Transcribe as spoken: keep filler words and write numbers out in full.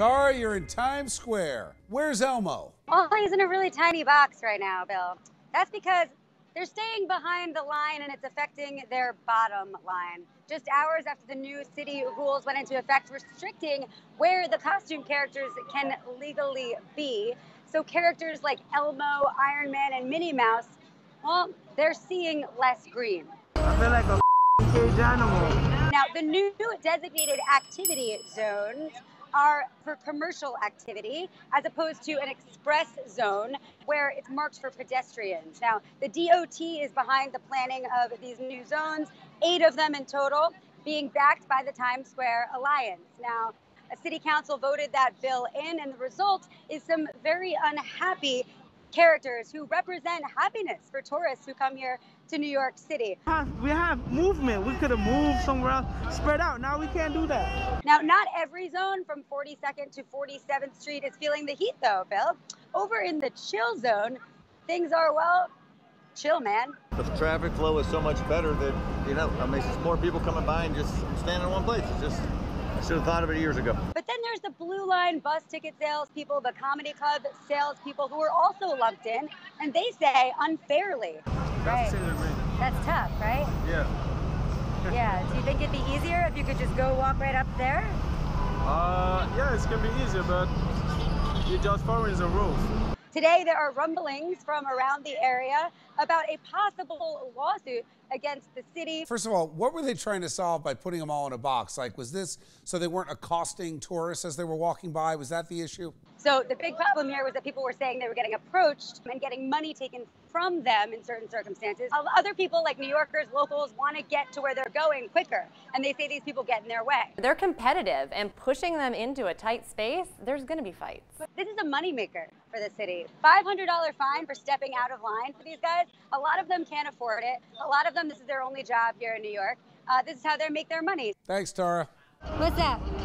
Tara, you're in Times Square. Where's Elmo? Well, he's in a really tiny box right now, Bill. That's because they're staying behind the line and it's affecting their bottom line. Just hours after the new city rules went into effect, restricting where the costume characters can legally be. So characters like Elmo, Iron Man, and Minnie Mouse, well, they're seeing less green. I feel like a cage animal. Now, the new designated activity zones are for commercial activity, as opposed to an express zone where it's marked for pedestrians. Now, the D O T is behind the planning of these new zones, eight of them in total, being backed by the Times Square Alliance. Now, a city council voted that bill in, and the result is some very unhappy characters who represent happiness for tourists who come here to New York City. We have movement. We could have moved somewhere else, spread out. Now we can't do that. Now, not every zone from forty-second to forty-seventh Street is feeling the heat, though, Bill. Over in the chill zone, things are, well, chill, man. The traffic flow is so much better that, you know, it makes more people coming by and just standing in one place. It's just, I should have thought of it years ago. But then there's the Blue Line bus ticket salespeople, the comedy club salespeople, who are also lumped in, and they say unfairly. Right. That's tough, right? Yeah. Yeah. Do you think it'd be easier if you could just go walk right up there? Uh, yeah, it's gonna be easier, but you're just following the rules. Today, there are rumblings from around the area about a possible lawsuit against the city. First of all, what were they trying to solve by putting them all in a box? Like, was this so they weren't accosting tourists as they were walking by? Was that the issue? So the big problem here was that people were saying they were getting approached and getting money taken from them in certain circumstances. Other people, like New Yorkers, locals, want to get to where they're going quicker, and they say these people get in their way. They're competitive, and pushing them into a tight space, there's going to be fights. This is a moneymaker for the city. five hundred dollar fine for stepping out of line for these guys. A lot of them can't afford it. A lot of them, this is their only job here in New York. Uh, this is how they make their money. Thanks, Tara. What's up?